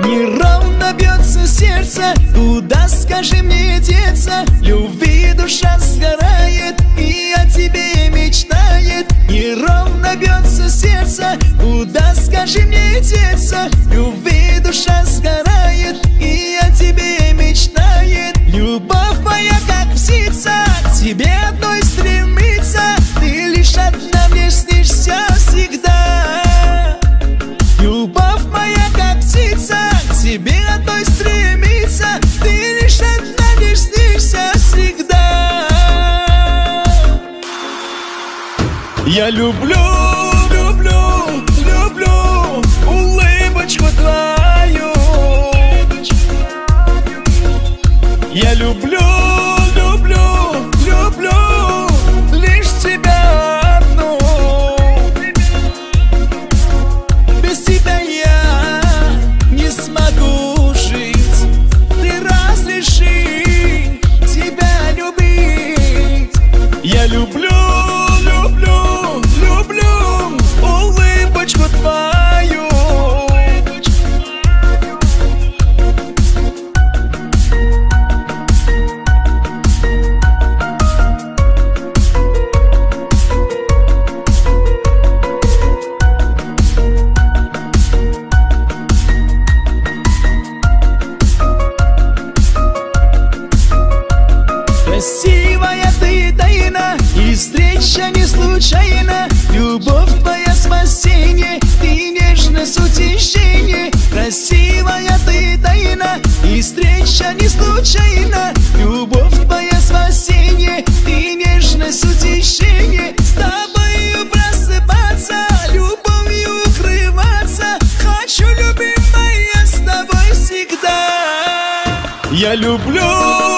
Неровно бьется сердце, куда, скажи мне, деться? Любви душа сгорает и о тебе мечтает. Неровно бьется сердце, куда, скажи мне, деться? Любви душа сгорает и о тебе мечтает. Любовь моя, как птица, к тебе одной стремится. Ты лишь одна мне снишься всегда. Любовь моя, как птица, к тебе одной стремится. Ты лишь одна мне снишься всегда. Я люблю, люблю, люблю улыбочку твою. Я люблю, люблю, люблю лишь тебя одну. Без тебя я не смогу жить. Ты разреши тебя любить. Я люблю, люблю, люблю улыбочку твою. Красивая ты тайна, и встреча не случайна. Любовь твоя спасение, ты нежность утешение. Красивая ты тайна, и встреча не случайна. Любовь твоя спасение, ты нежность утешение. С тобою просыпаться, любовью укрываться. Хочу, любимая, с тобой всегда. Я люблю.